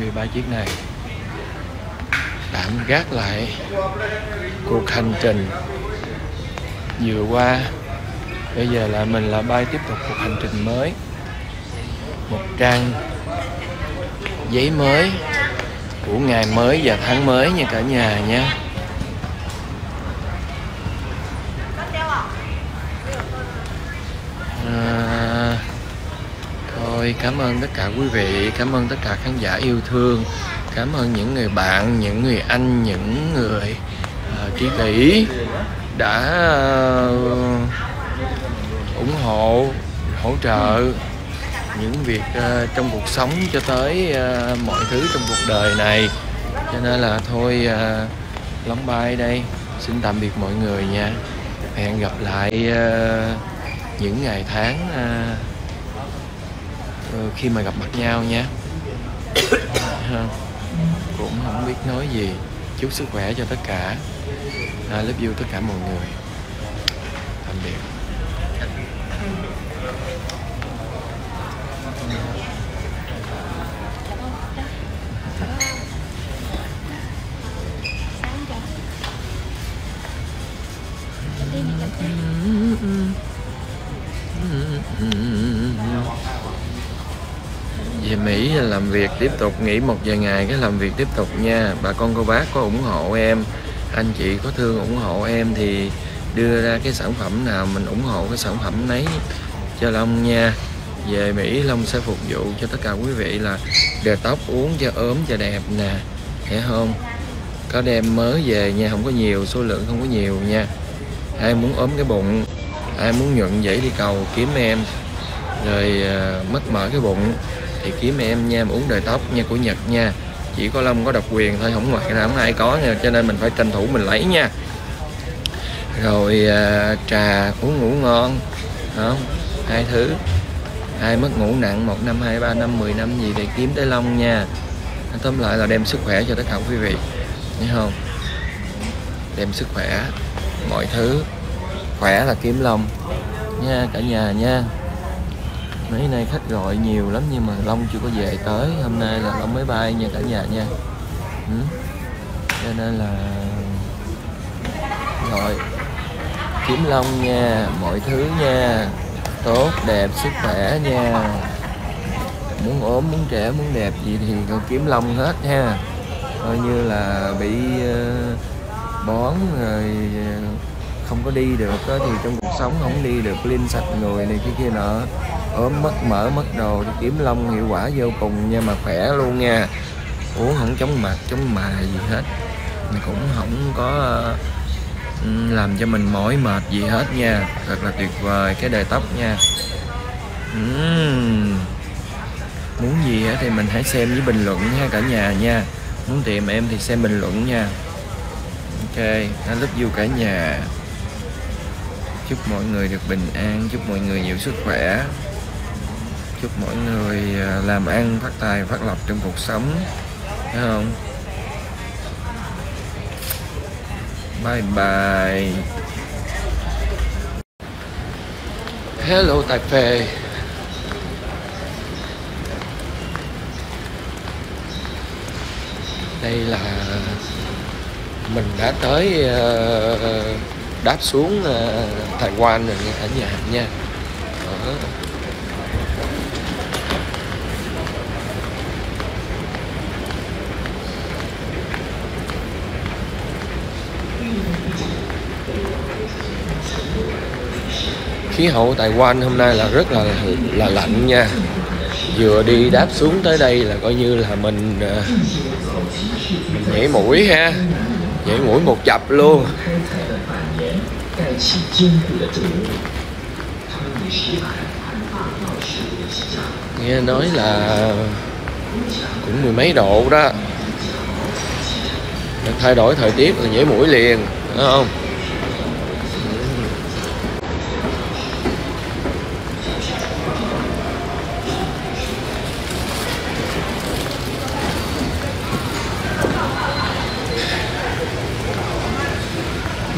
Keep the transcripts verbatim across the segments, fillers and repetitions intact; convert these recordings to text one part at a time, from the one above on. mười ba chiếc này, tạm gác lại cuộc hành trình vừa qua. Bây giờ là mình là bay tiếp tục cuộc hành trình mới, một trang giấy mới của ngày mới và tháng mới nha cả nhà nha. À, thôi cảm ơn tất cả quý vị, cảm ơn tất cả khán giả yêu thương, cảm ơn những người bạn, những người anh, những người uh, tri kỷ đã uh, ủng hộ, hỗ trợ những việc uh, trong cuộc sống cho tới uh, mọi thứ trong cuộc đời này. Cho nên là thôi uh, Long Bay đây xin tạm biệt mọi người nha. Hẹn gặp lại uh, những ngày tháng uh, khi mà gặp mặt nhau nha. Cũng không biết nói gì. Chúc sức khỏe cho tất cả. I love you tất cả mọi người. Tạm biệt. Về Mỹ làm việc tiếp tục, nghỉ một vài ngày cái làm việc tiếp tục nha. Bà con cô bác có ủng hộ em, anh chị có thương ủng hộ em thì đưa ra cái sản phẩm nào mình ủng hộ cái sản phẩm nấy cho Long nha. Về Mỹ Long sẽ phục vụ cho tất cả quý vị là đề tóc, uống cho ốm cho đẹp nè, hiểu không? Có đem mới về nha, không có nhiều, số lượng không có nhiều nha. Ai muốn ốm cái bụng, ai muốn nhuận dãy đi cầu kiếm em, rồi uh, mất mở cái bụng thì kiếm em nha, uống đời tóc nha, của Nhật nha. Chỉ có Long có độc quyền thôi, không ngoại là không ai có nha, cho nên mình phải tranh thủ mình lấy nha. Rồi uh, trà uống ngủ ngon, không? Hai thứ. Ai mất ngủ nặng một năm, hai, ba năm, mười năm gì để kiếm tới Long nha. Tóm lại là đem sức khỏe cho tất cả quý vị, thấy không? Đem sức khỏe, mọi thứ khỏe là kiếm Long nha cả nhà nha. Mấy nay khách gọi nhiều lắm nhưng mà Long chưa có về tới, hôm nay là Long mới bay nha cả nhà nha. Ừ. Cho nên là rồi kiếm Long nha, mọi thứ nha, tốt đẹp sức khỏe nha, muốn ốm muốn trẻ muốn đẹp gì thì còn kiếm Long hết ha. Coi như là bị uh, bón rồi uh, không có đi được đó, thì trong cuộc sống không đi được linh sạch người này kia kia nọ, ốm mất mỡ mất đồ thì kiếm Long hiệu quả vô cùng nha, mà khỏe luôn nha, uống không chóng mặt chóng mài gì hết, mà cũng không có uh, làm cho mình mỏi mệt gì hết nha, thật là tuyệt vời cái đời tóc nha. Uhm. Muốn gì thì mình hãy xem với bình luận nha cả nhà nha, muốn tìm em thì xem bình luận nha. Ok, I love you cả nhà. Chúc mọi người được bình an, chúc mọi người nhiều sức khỏe, chúc mọi người làm ăn phát tài phát lộc trong cuộc sống, thấy không? Bye bye. Hello Tài Phê. Đây là mình đã tới đáp xuống Đài Loan rồi nha cả nhà nha. Đó. Khí hậu Đài Loan hôm nay là rất là là lạnh nha. Vừa đi đáp xuống tới đây là coi như là mình mình nhảy mũi ha, nhảy mũi một chập luôn. Nghe nói là cũng mười mấy độ đó, thay đổi thời tiết là nhảy mũi liền, đúng không?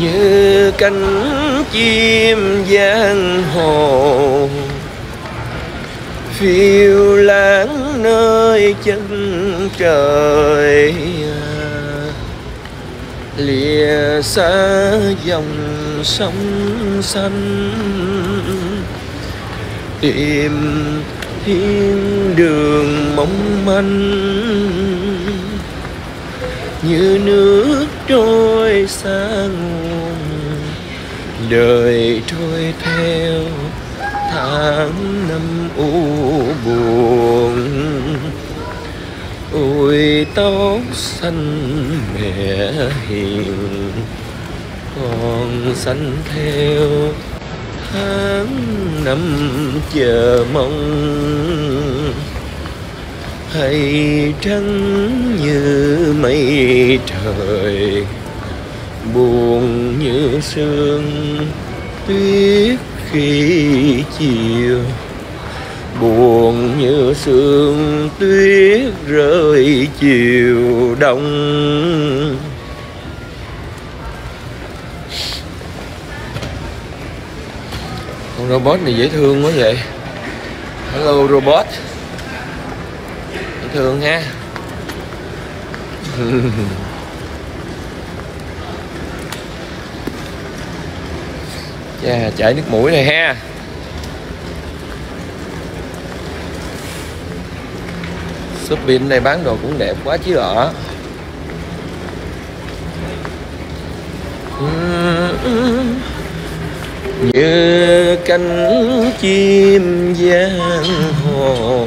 Như cánh chim giang hồ phiêu lãng nơi chân trời lìa xa dòng sông xanh, tìm thiên đường mong manh như nước trôi xa nguồn, đời trôi theo tháng năm u buồn. Ôi tóc xanh mẹ hiền, con xanh theo tháng năm chờ mong, hay trắng như mây trời, buồn như sương tuyết khi chiều, buồn như sương tuyết rơi chiều đông. Con robot này dễ thương quá vậy. Hello robot, dễ thương ha. Chà, chảy nước mũi này ha. Shopping này bán đồ cũng đẹp quá chứ ạ. Như cánh chim giang hồ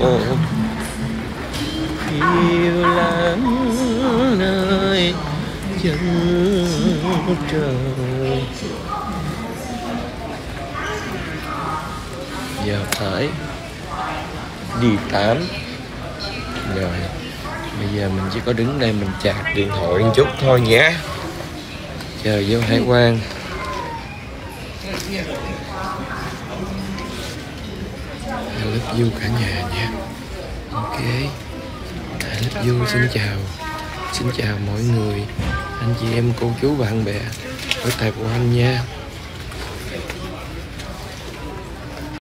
phiêu lãng nơi chân trời, giờ phải đi tám rồi. Bây giờ mình chỉ có đứng đây mình chạc điện thoại một chút thôi nhé, chờ vô hải quan. I love you cả nhà nha. Ok, I love you, xin chào. Xin chào mọi người, anh chị em, cô chú, bạn bè ở Đài Loan nha.